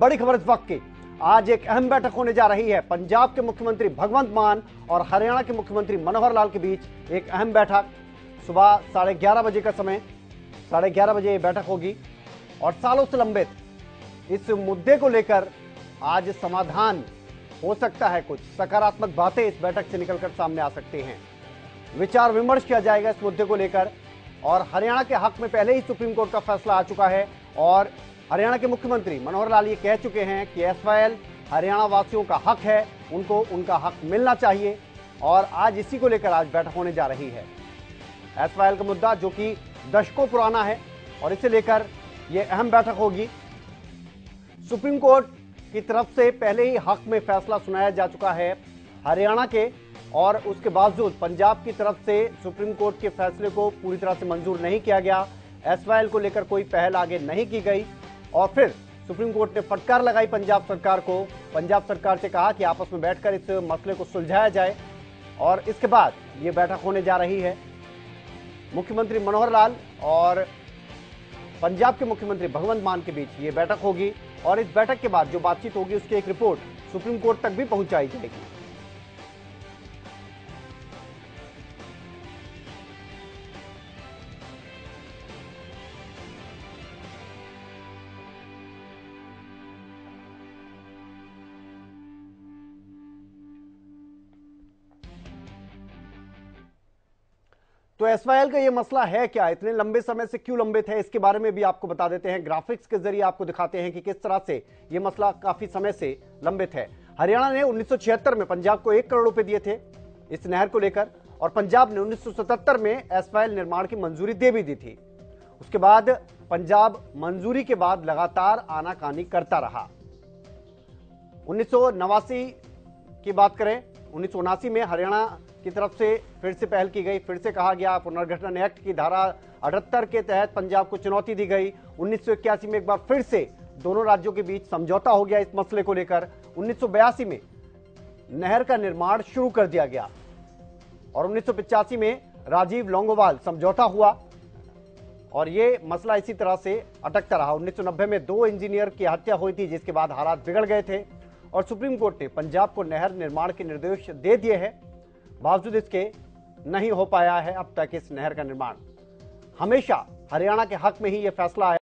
बड़ी खबर इस वक्त की, आज एक अहम बैठक होने जा रही है। पंजाब के मुख्यमंत्री भगवंत मान और हरियाणा के मुख्यमंत्री मनोहर लाल के बीच एक अहम बैठक सुबह 11:30 बजे का समय, 11:30 बजे ये बैठक होगी और सालों से लंबित इस मुद्दे को लेकर आज समाधान हो सकता है। कुछ सकारात्मक बातें इस बैठक से निकलकर सामने आ सकती हैं। विचार विमर्श किया जाएगा इस मुद्दे को लेकर और हरियाणा के हक में पहले ही सुप्रीम कोर्ट का फैसला आ चुका है और हरियाणा के मुख्यमंत्री मनोहर लाल ये कह चुके हैं कि एसवाईएल हरियाणा वासियों का हक है, उनको उनका हक मिलना चाहिए और आज इसी को लेकर आज बैठक होने जा रही है। एसवाईएल का मुद्दा जो कि दशकों पुराना है और इसे लेकर यह अहम बैठक होगी। सुप्रीम कोर्ट की तरफ से पहले ही हक में फैसला सुनाया जा चुका है हरियाणा के और उसके बावजूद पंजाब की तरफ से सुप्रीम कोर्ट के फैसले को पूरी तरह से मंजूर नहीं किया गया। एसवाईएल को लेकर कोई पहल आगे नहीं की गई और फिर सुप्रीम कोर्ट ने फटकार लगाई पंजाब सरकार को। पंजाब सरकार से कहा कि आपस में बैठकर इस मसले को सुलझाया जाए और इसके बाद ये बैठक होने जा रही है। मुख्यमंत्री मनोहर लाल और पंजाब के मुख्यमंत्री भगवंत मान के बीच ये बैठक होगी और इस बैठक के बाद जो बातचीत होगी उसकी एक रिपोर्ट सुप्रीम कोर्ट तक भी पहुंचाई जाएगी। तो एसवाईएल का ये मसला है क्या, इतने लंबे समय से क्यों लंबित है, इसके बारे में भी आपको बता देते हैं। ग्राफिक्स के जरिए आपको दिखाते हैं कि किस तरह से ये मसला काफी समय से लंबित है। हरियाणा ने 1976 में पंजाब को 1 करोड़ रुपए दिए थे इस नहर को लेकर और पंजाब ने 1977 में एसवाईएल निर्माण की मंजूरी दे भी दी थी। उसके बाद पंजाब मंजूरी के बाद लगातार आनाकानी करता रहा। 1989 की बात करें, 1979 में हरियाणा की तरफ से फिर से पहल की गई। फिर से कहा गया पुनर्गठन एक्ट की धारा 78 के तहत पंजाब को चुनौती दी गई। 1981 में एक बार फिर से दोनों राज्यों के बीच समझौता हो गया इस मसले को लेकर। 1982 में नहर का निर्माण शुरू कर दिया गया और 1985 में राजीव लोंगोवाल समझौता हुआ और ये मसला इसी तरह से अटकता रहा। 1990 में 2 इंजीनियर की हत्या हुई थी जिसके बाद हालात बिगड़ गए थे और सुप्रीम कोर्ट ने पंजाब को नहर निर्माण के निर्देश दे दिए हैं, बावजूद इसके नहीं हो पाया है अब तक इस नहर का निर्माण। हमेशा हरियाणा के हक में ही यह फैसला आया।